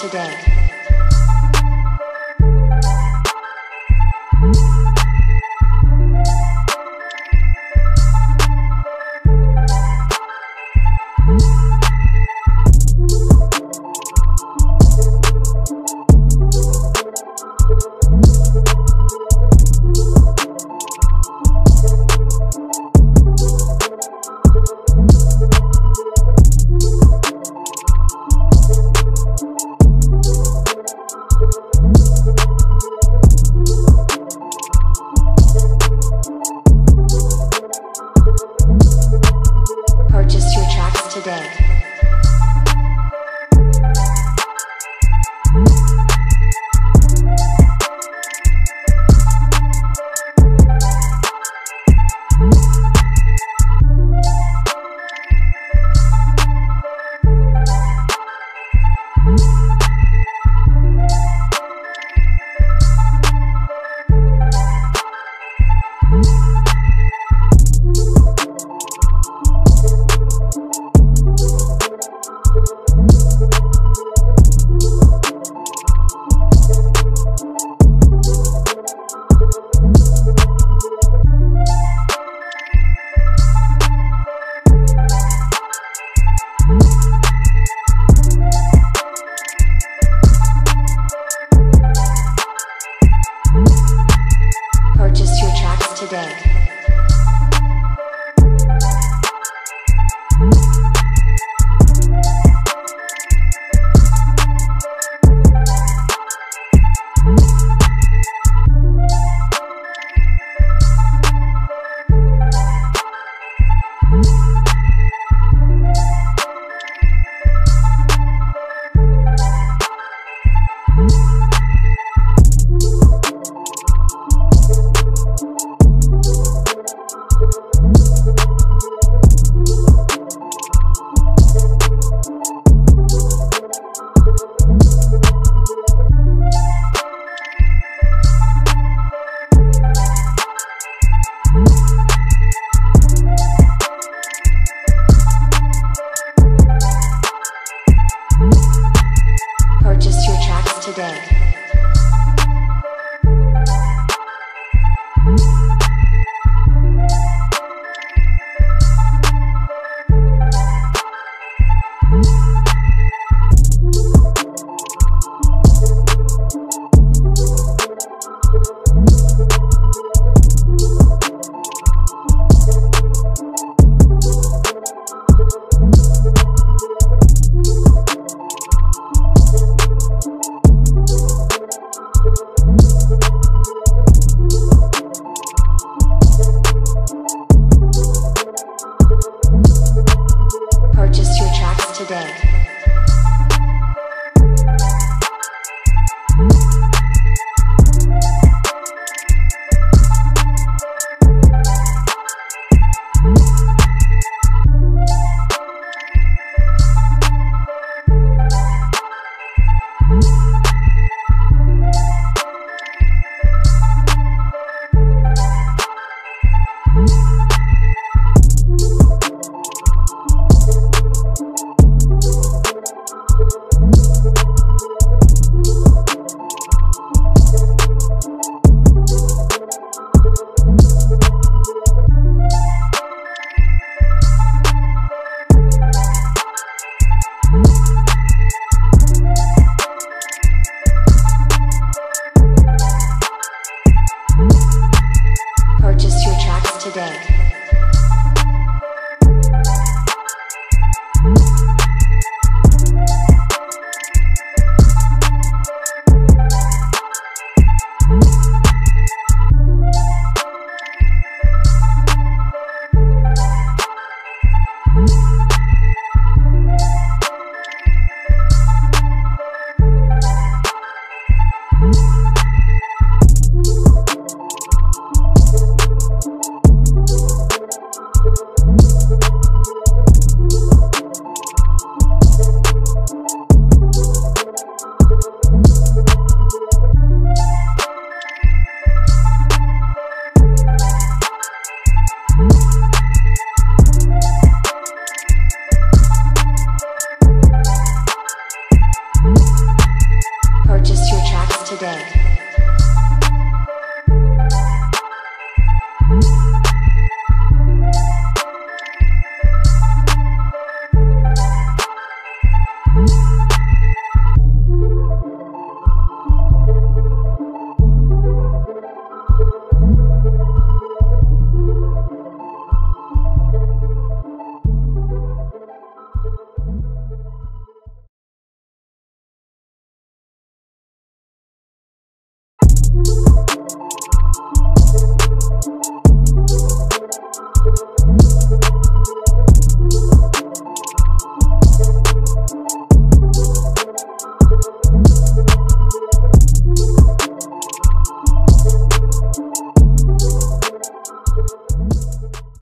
today. Purchase your tracks today. Purchase your tracks today. Purchase your tracks today. Purchase your tracks today.